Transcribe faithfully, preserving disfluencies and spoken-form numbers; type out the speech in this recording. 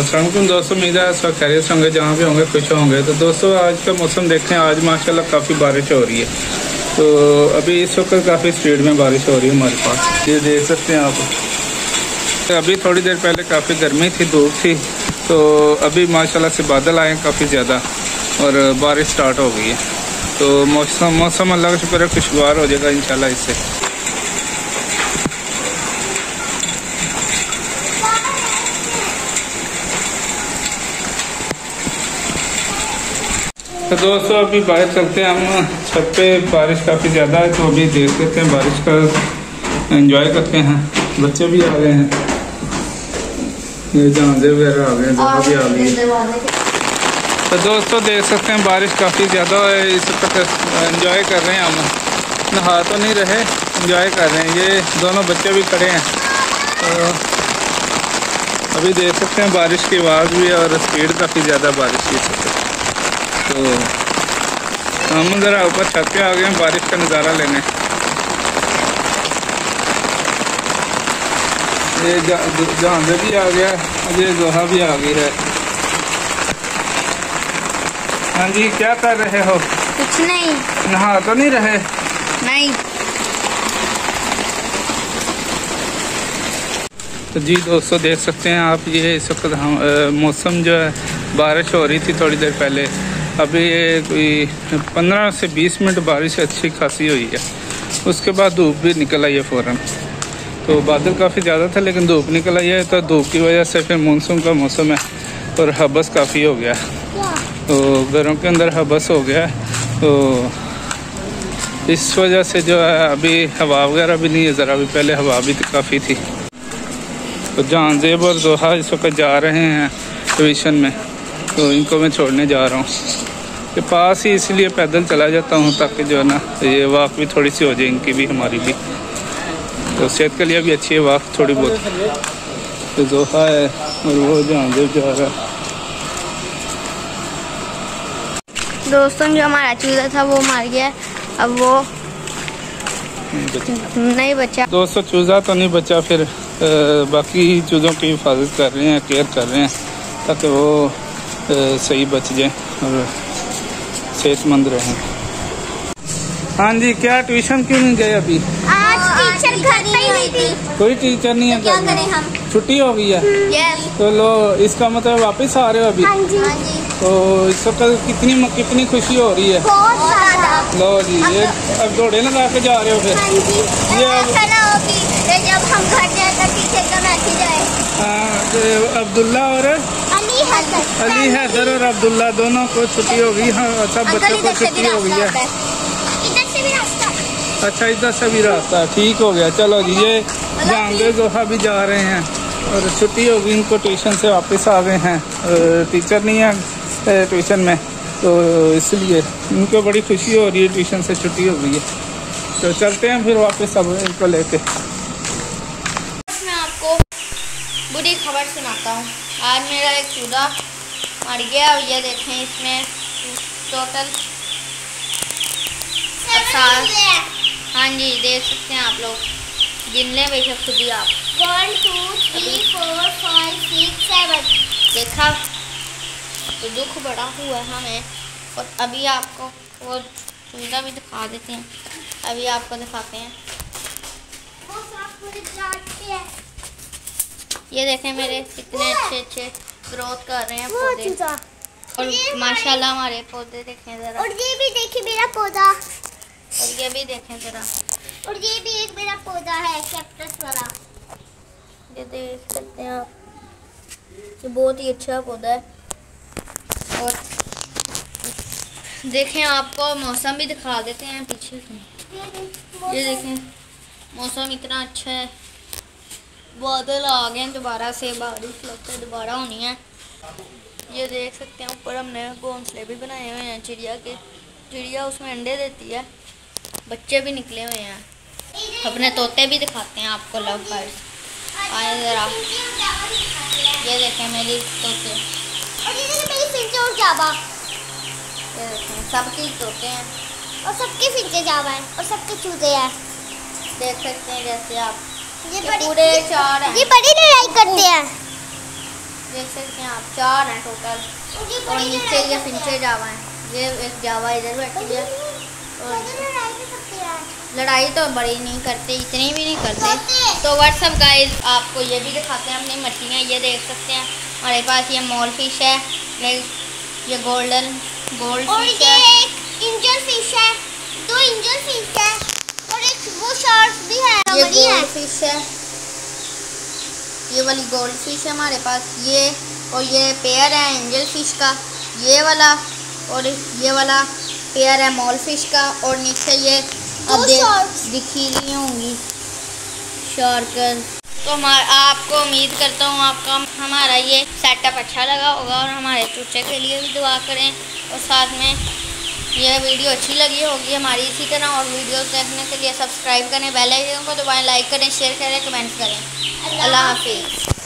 अस्सलाम वालेकुम दोस्तों, उम्मीद है इस वक्त खैरियत से होंगे, जहाँ भी होंगे खुश होंगे। तो दोस्तों आज का मौसम देखते हैं। आज माशाल्लाह काफ़ी बारिश हो रही है, तो अभी इस वक्त काफ़ी स्पीड में बारिश हो रही है हमारे पास, ये देख सकते हैं आप। अभी थोड़ी देर पहले काफ़ी गर्मी थी, धूप थी, तो अभी माशाल्लाह से बादल आए काफ़ी ज़्यादा और बारिश स्टार्ट हो गई है। तो मौसम मौसम अल्लाह का शुक्र है खुशगवार हो जाएगा इंशाल्लाह इससे। तो दोस्तों अभी बाहर चलते हैं हम छत पे, बारिश काफ़ी ज़्यादा है तो अभी देख लेते हैं, बारिश का एंजॉय करते हैं। बच्चे भी आ गए हैं, ये जहांज़ेब वगैरह आ गए हैं, ज़ोहा भी आ गई है। तो दोस्तों देख सकते हैं बारिश काफ़ी ज़्यादा है, इस वक्त एंजॉय कर रहे हैं हम, नहा तो नहीं रहे, एंजॉय कर रहे हैं। ये दोनों बच्चे भी खड़े हैं, तो अभी देख सकते हैं बारिश की आवाज़ भी और स्पीड काफ़ी ज़्यादा बारिश की। तो हम ज़रा ऊपर छत पे आ गए हैं बारिश का नज़ारा लेने। ये जहांज़ेब भी आ गया और ये ज़ोहा भी आ गई है। हाँ जी, क्या कर रहे हो? कुछ नहीं। नहा तो नहीं रहे? नहीं। तो जी दोस्तों देख सकते हैं आप, ये इस वक्त मौसम जो है, बारिश हो रही थी थोड़ी देर पहले, अभी कोई पंद्रह से बीस मिनट बारिश अच्छी खासी हुई है, उसके बाद धूप भी निकल आई है फ़ौरन। तो बादल काफ़ी ज़्यादा था लेकिन धूप निकल आई है, तो धूप की वजह से फिर मानसून का मौसम है और हबस काफ़ी हो गया, तो घरों के अंदर हबस हो गया, तो इस वजह से जो है अभी हवा वगैरह भी नहीं है, ज़रा भी पहले हवा भी काफ़ी थी। तो जहांज़ेब और ज़ोहा इस वक्त जा रहे हैं ट्यूशन में, तो इनको मैं छोड़ने जा रहा हूँ के पास ही, इसलिए पैदल चला जाता हूँ ताकि जो है ना ये वाक भी थोड़ी सी हो जाए इनकी भी हमारी भी, तो सेहत के लिए भी अच्छी है वाक थोड़ी बहुत। तो ज़ोहा है और वो जहांज़ेब जा रहा है। दोस्तों जो हमारा चूजा था वो मार गया, अब वो नहीं बचा। दोस्तों चूजा तो नहीं बचा, फिर बाकी चूज़ों की हिफाजत कर रहे हैं, केयर कर रहे हैं ताकि वो सही बच जाए और सेहतमंद रहे। हाँ जी, क्या ट्यूशन क्यों नहीं गए अभी? आज टीचर घर पे ही थी। कोई टीचर नहीं है, तो क्या करें हम? छुट्टी हो गई है। यस। तो लो, इसका मतलब वापस आ रहे हो अभी? हाँ जी। तो इस वक्त कितनी कितनी खुशी हो रही है? बहुत ज़्यादा। लो जी, ये अब दौड़े लगा के जा रहे हो फिर? हाँ जी। ये ऐसा ना हो कि जब हम घर जाए तो टीचर का मैसेज आए। हाँ, अब्दुल्ला और अली हैदर और अब्दुल्ला दोनों को छुट्टी हो गई। हाँ, सब बच्चों को छुट्टी हो गई है। इधर से भी रास्ता। अच्छा, इधर से भी रास्ता, ठीक हो गया। चलो जी, ये जहांज़ेब ज़ोहा भी जा रहे हैं और छुट्टी हो गई, इनको ट्यूशन से वापस आ गए हैं, टीचर नहीं है ट्यूशन में, तो इसलिए इनको बड़ी खुशी हो रही है, ट्यूशन से छुट्टी हो गई है। तो चलते हैं फिर वापस अब इनको लेके। मैं आपको बुरी खबर सुनाता हूँ। आज मेरा एक चूजा मर गया और ये देखें इसमें टोटल सात। हाँ जी, देख सकते हैं आप लोग, गिन लें बेशक खुद ही आप। One two three four five six seven, देखा? तो दुख बड़ा हुआ हमें। और अभी आपको वो चूजा भी दिखा देते हैं, अभी आपको दिखाते हैं। वो पे है। ये देखें मेरे कितने अच्छे अच्छे ग्रोथ कर रहे हैं पौधे, और माशाल्लाह हमारे पौधे देखें जरा। और ये भी देखिए मेरा पौधा, और ये भी देखें जरा, और ये भी एक मेरा पौधा है कैक्टस वाला, ये देख सकते हैं आप, ये बहुत ही अच्छा पौधा है। और देखें आपको मौसम भी दिखा देते हैं पीछे से, ये देखें मौसम इतना अच्छा है, बादल आ गए दोबारा से, बारिश लगता है दोबारा होनी है। ये देख सकते हैं ऊपर हमने घोंसले भी बनाए हुए हैं चिड़िया के, चिड़िया उसमें अंडे देती है, बच्चे भी निकले हुए हैं। अपने तोते भी दिखाते हैं आपको, लव बर्ड्स आए ज़रा, ये देखें मेरी तोते, ये देखें सबके तोते हैं और सबके फिंचे जावा हैं और सबके चूजे हैं, देख सकते हैं। जैसे आप ये, ये बड़ी, पूरे ये, चार हैं, ये बड़ी लड़ाई करते हैं। देख सकते हैं आप, चार हैं टोटल। और नीचे ये फिंचे जावा हैं, ये एक जावा इधर बैठी है। और लड़ाई तो बड़ी नहीं करते, इतनी भी नहीं करते। तो व्हाट्सअप गाइस आपको ये भी दिखाते हैं अपनी मछलियाँ। ये देख सकते हैं हमारे पास ये मॉल फिश है, ये गोल्डन गोल्ड फिश है, इंजल फिश है, दो इंजल फिश है और एक वो शार्क भी है। ये गोल्ड फिश है, ये वाली गोल्ड फिश है हमारे पास ये। और ये पेयर है एंजल फिश का, ये वाला, और ये वाला पेयर है मॉल फिश का। और नीचे ये अब दिखी रही होंगी शार्कर। तो आपको उम्मीद करता हूँ आपका हमारा ये सेटअप अच्छा लगा होगा, और हमारे चूचे के लिए भी दुआ करें। और साथ में यह वीडियो अच्छी लगी होगी हमारी इसी तरह। और वीडियो देखने के लिए सब्सक्राइब करें, बेल आइकन को दबाएं, लाइक करें, शेयर करें, कमेंट्स करें। अल्लाह हाफिज़।